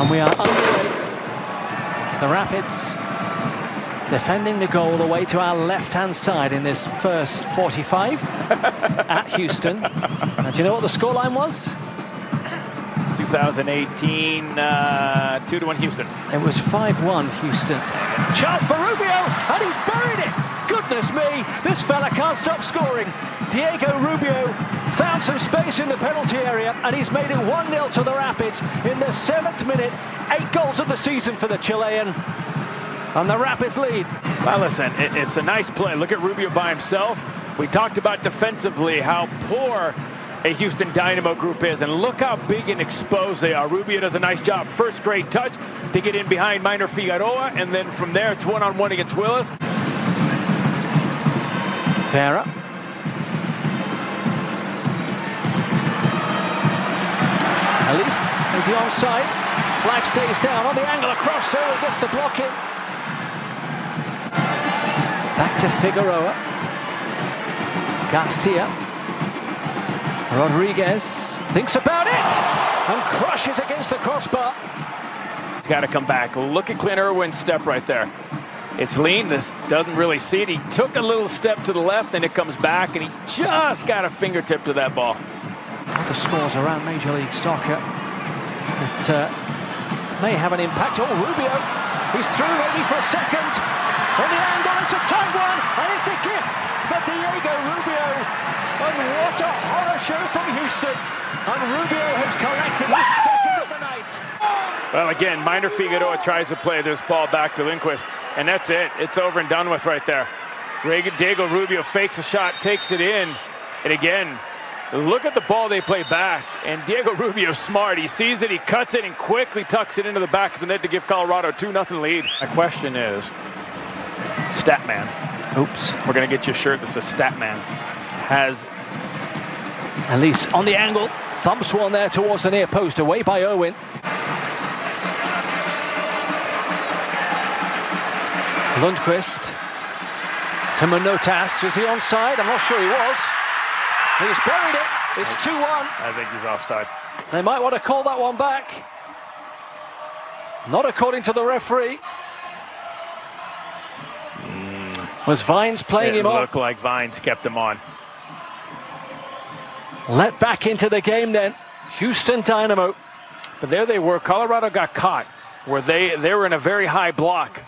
And we are underway. The Rapids defending the goal away to our left-hand side in this first 45 at Houston. And do you know what the scoreline was? 2018, 2-1 Houston. It was 5-1 Houston. Chance for Rubio, and he's buried it. Goodness me, this fella can't stop scoring. Diego Rubio found some space in the penalty area, and he's made it 1-0 to the Rapids in the 7th minute. 8 goals of the season for the Chilean, and the Rapids lead. Well, listen, it's a nice play. Look at Rubio by himself. We talked about defensively how poor a Houston Dynamo group is, and look how big and exposed they are. Rubio does a nice job. First great touch to get in behind Minor Figueroa, and then from there it's one-on-one against Willis. Farah. Elise is the onside. Flag stays down on the angle across, so it gets the block in. Back to Figueroa. Garcia. Rodriguez thinks about it and crushes against the crossbar. He's got to come back. Look at Clint Irwin's step right there. It's lean. This doesn't really see it. He took a little step to the left, and it comes back, and he just got a fingertip to that ball. Other scores around Major League Soccer that may have an impact. Oh, Rubio. He's through only for a second. On the angle, it's a tight one, and it's a gift for Diego Rubio. And what a horror show from Houston. And Rubio has collected his second of the night. Well, again, Minor Figueroa tries to play this ball back to Lundqvist, and that's it. It's over and done with right there. Diego Rubio fakes a shot, takes it in. And again, look at the ball they play back. And Diego Rubio's smart. He sees it, he cuts it, and quickly tucks it into the back of the net to give Colorado a 2-0 lead. My question is, Statman. Oops. We're going to get you a shirt that says Statman. Has Elise on the angle, thumps one there towards the near post, away by Irwin. Lundqvist to Minotas. Was he onside? I'm not sure he was. He's buried it. It's 2-1. I think he's offside. They might want to call that one back. Not according to the referee. Was Vines playing him on? It looked like Vines kept him on. Let back into the game then, Houston Dynamo. But there they were. Colorado got caught where they were in a very high block.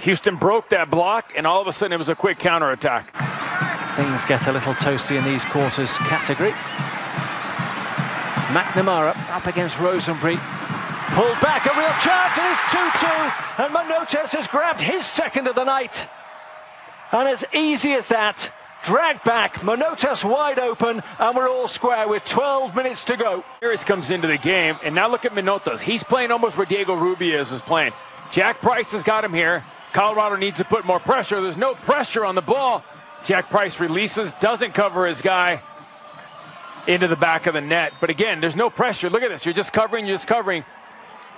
Houston broke that block, and all of a sudden it was a quick counterattack. Things get a little toasty in these quarters category. McNamara up against Rosenbury. Pulled back, a real chance, and it's 2-2. And Minotas has grabbed his second of the night. And as easy as that. Dragged back, Minotas wide open, and we're all square with 12 minutes to go. Willis comes into the game, and now look at Minotas. He's playing almost where Diego Rubio is playing. Jack Price has got him here. Colorado needs to put more pressure. There's no pressure on the ball. Jack Price releases, doesn't cover his guy into the back of the net. But again, there's no pressure. Look at this. You're just covering, you're just covering.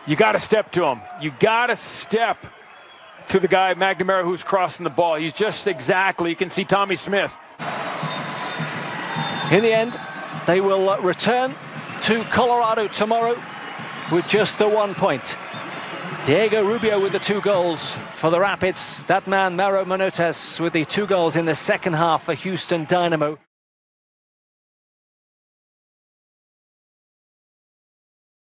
You got to step to him. You got to step to the guy, McNamara, who's crossing the ball. He's just exactly, you can see Tommy Smith. In the end, they will return to Colorado tomorrow with just the 1 point. Diego Rubio with the 2 goals for the Rapids. That man, Maro Minotas, with the 2 goals in the second half for Houston Dynamo.